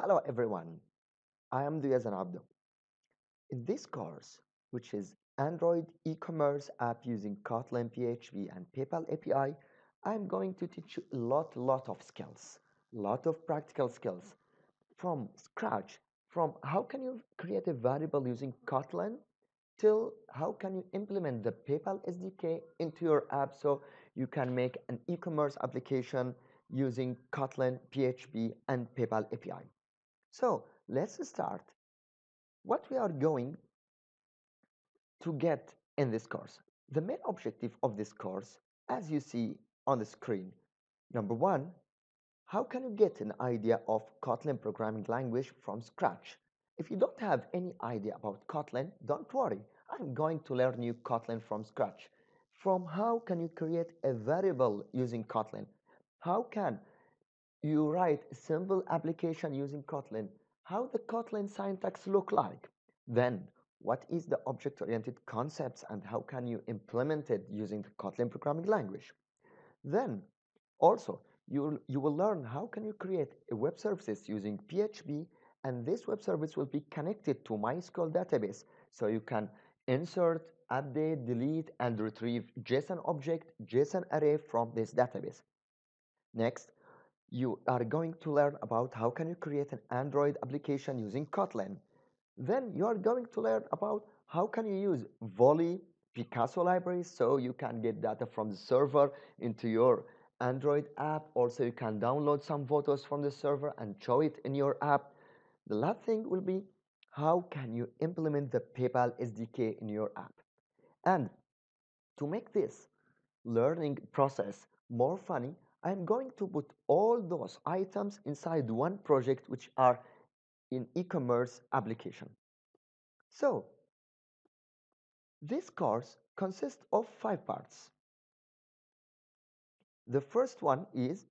Hello everyone, I am Duyazan Abdo. In this course, which is Android e-commerce app using Kotlin, PHP and PayPal API, I'm going to teach you a lot of skills, lot of practical skills from scratch, from how can you create a variable using Kotlin till how can you implement the PayPal SDK into your app so you can make an e-commerce application using Kotlin, PHP and PayPal API. So let's start. What we are going to get in this course, the main objective of this course, as you see on the screen, number one, how can you get an idea of Kotlin programming language from scratch? If you don't have any idea about Kotlin, don't worry, I'm going to learn you Kotlin from scratch. From how can you create a variable using Kotlin? How can you write a simple application using Kotlin? How the Kotlin syntax look like? Then, what is the object-oriented concepts and how can you implement it using the Kotlin programming language? Then, also, you will learn how can you create a web services using PHP, and this web service will be connected to MySQL database, so you can insert, update, delete, and retrieve JSON object, JSON array from this database. Next, you are going to learn about how can you create an Android application using Kotlin. Then you are going to learn about how can you use Volley, Picasso libraries, so you can get data from the server into your Android app. Also, you can download some photos from the server and show it in your app. The last thing will be how can you implement the PayPal SDK in your app. And to make this learning process more funny, I'm going to put all those items inside one project which are in e-commerce application. So this course consists of 5 parts. The first one is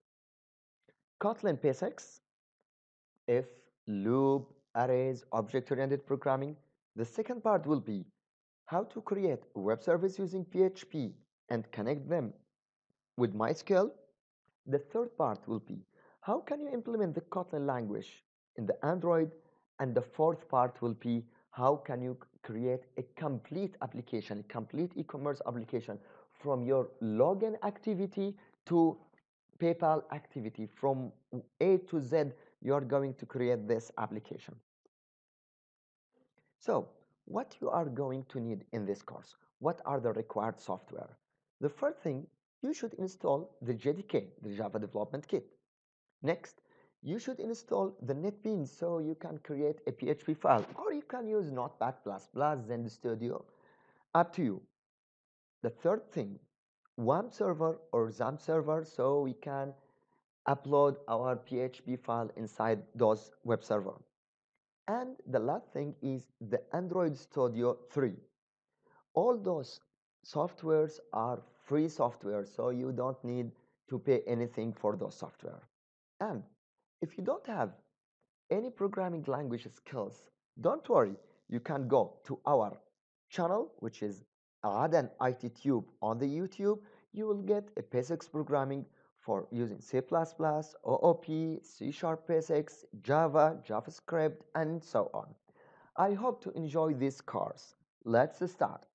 Kotlin basics, if, loop, arrays, object-oriented programming. The second part will be how to create a web service using PHP and connect them with MySQL. The third part will be how can you implement the Kotlin language in the Android, and the fourth part will be how can you create a complete application, a complete e-commerce application from your login activity to PayPal activity. From A to Z, you are going to create this application. So, what you are going to need in this course? What are the required software? The first thing, you should install the JDK, the Java Development Kit. Next, you should install the NetBeans so you can create a PHP file, or you can use Notepad plus plus, Zend Studio, up to you. The third thing, WAMP server or XAMPP server, so we can upload our PHP file inside those web server. And the last thing is the Android Studio 3. All those softwares are free software, so you don't need to pay anything for those software. And if you don't have any programming language skills, don't worry, you can go to our channel, which is Adan IT tube on the YouTube. You will get a basics programming for using C++, OOP, C Sharp basics, Java, JavaScript, and so on. I hope to enjoy this course. Let's start.